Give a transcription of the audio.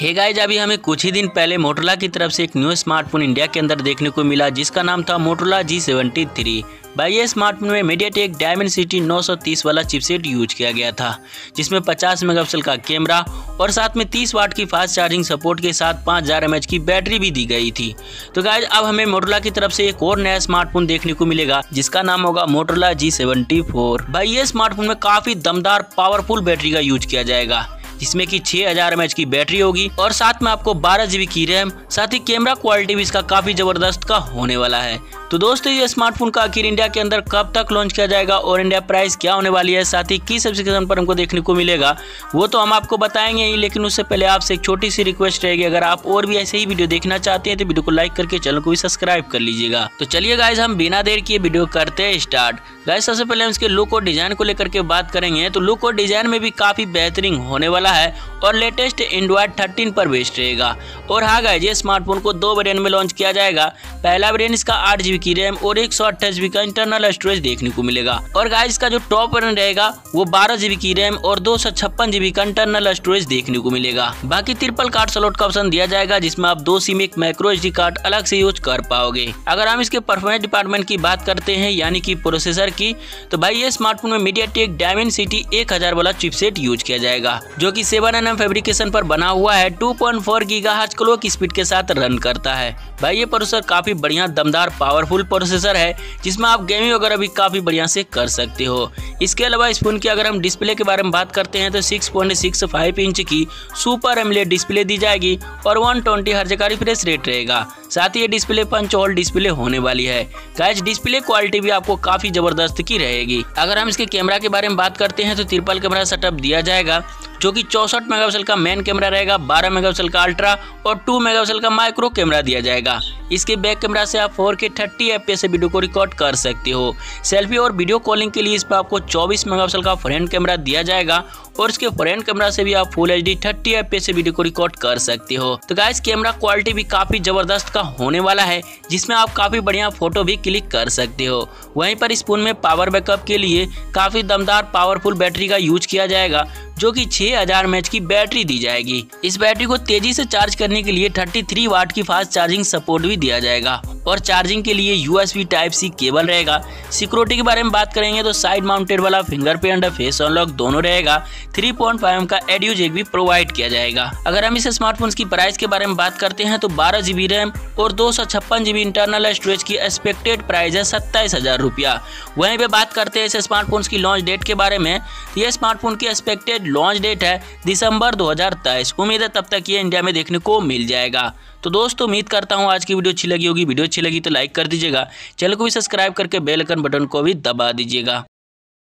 Hey guys, अभी हमें कुछ ही दिन पहले मोटरोला की तरफ से एक न्यू स्मार्टफोन इंडिया के अंदर देखने को मिला जिसका नाम था मोटरोला G73। भाई ये स्मार्टफोन में मीडियाटेक डायमेंसिटी 930 वाला चिपसेट यूज किया गया था जिसमें 50 मेगापिक्सल का कैमरा और साथ में 30 वाट की फास्ट चार्जिंग सपोर्ट के साथ 5000 mAh की बैटरी भी दी गई थी। तो गाइज अब हमें मोटरोला की तरफ से एक और नया स्मार्टफोन देखने को मिलेगा जिसका नाम होगा मोटरोला G74। भाई ये स्मार्टफोन में काफी दमदार पावरफुल बैटरी का यूज किया जाएगा जिसमें कि 6000 mAh की बैटरी होगी और साथ में आपको 12 GB की रैम, साथ ही कैमरा क्वालिटी भी इसका काफी जबरदस्त का होने वाला है। तो दोस्तों ये स्मार्टफोन का आखिर इंडिया के अंदर कब तक लॉन्च किया जाएगा और इंडिया प्राइस क्या होने वाली है, साथ ही किस सब्सक्रिप्शन पर हमको देखने को मिलेगा, वो तो हम आपको बताएंगे ही। लेकिन उससे पहले आपसे एक छोटी सी रिक्वेस्ट रहेगी, अगर आप और भी ऐसे ही वीडियो देखना चाहते हैं तो वीडियो को लाइक करके चैनल को भी सब्सक्राइब कर लीजिएगा। तो चलिए गाइज हम बिना देर किए वीडियो करते हैं स्टार्ट। गाइज सबसे पहले हम इसके लुक और डिजाइन को लेकर के बात करेंगे तो लुक और डिजाइन में भी काफी बेहतरीन होने वाला है और लेटेस्ट एंड्रॉयड 13 पर बेस्ड रहेगा। और हाँ गाइज ये स्मार्टफोन को 2 वेरिएंट में लॉन्च किया जाएगा। पहला वेरिएंट इसका 8 GB की रैम और 128 GB का इंटरनल स्टोरेज देखने को मिलेगा और गाइज इसका जो टॉप वेरिएंट रहेगा वो 12 GB की रैम और 256 GB का इंटरनल स्टोरेज देखने को मिलेगा। बाकी ट्रिपल कार्ड स्लॉट का ऑप्शन दिया जाएगा जिसमें आप 2 SIM एक माइक्रो एसडी कार्ड अलग से यूज कर पाओगे। अगर हम इसके परफॉर्मेंस डिपार्टमेंट की बात करते हैं यानी कि प्रोसेसर की, तो भाई ये स्मार्टफोन में मीडियाटेक डायमेंसिटी 1000 वाला चिपसेट यूज किया जाएगा जो कि 7nm फैब्रिकेशन पर बना हुआ है। 2.4 गीगाहर्ट्ज क्लॉक स्पीड के साथ रन करता है। भाई ये प्रोसेसर काफी बढ़िया दमदार पावरफुल प्रोसेसर है जिसमें आप गेमिंग वगैरह भी काफी बढ़िया से कर सकते हो। इसके अलावा इस फोन की अगर हम डिस्प्ले के बारे में बात करते हैं तो 6.65 इंच की सुपर एमोलेड डिस्प्ले दी जाएगी और 120 Hz का रिफ्रेश रेट रहेगा। साथ ही ये डिस्प्ले पंच होल डिस्प्ले होने वाली है। गाइस डिस्प्ले क्वालिटी भी आपको काफी जबरदस्त की रहेगी। अगर हम इसके कैमरा के बारे में बात करते हैं तो ट्रिपल कैमरा सेटअप दिया जाएगा जो कि 64 MP का मेन कैमरा रहेगा, 12 MP का अल्ट्रा और 2 MP का माइक्रो कैमरा दिया जाएगा। इसके बैक कैमरा से आप 4K 30 FPS से वीडियो को रिकॉर्ड कर सकते हो। सेल्फी और वीडियो कॉलिंग के लिए इस पर आपको 24 MP का फ्रंट कैमरा दिया जाएगा और इसके फ्रंट कैमरा से भी आप फुल HD 30 FPS से वीडियो को रिकॉर्ड कर सकते हो। तो गाइस कैमरा क्वालिटी भी काफी जबरदस्त का होने वाला है जिसमें आप काफी बढ़िया फोटो भी क्लिक कर सकते हो। वहीं पर इस फोन में पावर बैकअप के लिए काफी दमदार पावरफुल बैटरी का यूज किया जाएगा जो कि 6000 mAh की बैटरी दी जाएगी। इस बैटरी को तेजी से चार्ज करने के लिए 33 वाट की फास्ट चार्जिंग सपोर्ट भी दिया जाएगा और चार्जिंग के लिए USB Type-C केबल रहेगा। सिक्योरिटी के बारे में बात करेंगे तो साइड माउंटेड वाला फिंगरप्रिंट और फेस अनलॉक दोनों रहेगा। 3.5mm का एडियो जैक भी प्रोवाइड किया जाएगा। अगर हम इस स्मार्टफोन की प्राइस के बारे में बात करते हैं तो 12 GB रैम और 256 GB इंटरनल स्टोरेज की एक्सपेक्टेड प्राइस है 27,000 रुपया। वहीं पे बात करते हैं इस स्मार्टफोन की लॉन्च डेट के बारे में। यह स्मार्टफोन की एक्सपेक्टेड लॉन्च डेट है दिसंबर 2023। उम्मीद है तब तक ये इंडिया में देखने को मिल जाएगा। तो दोस्तों उम्मीद करता हूँ आज की वीडियो अच्छी लगी होगी। वीडियो अच्छी लगी तो लाइक कर दीजिएगा, चैनल को भी सब्सक्राइब करके बेल आइकन बटन को भी दबा दीजिएगा।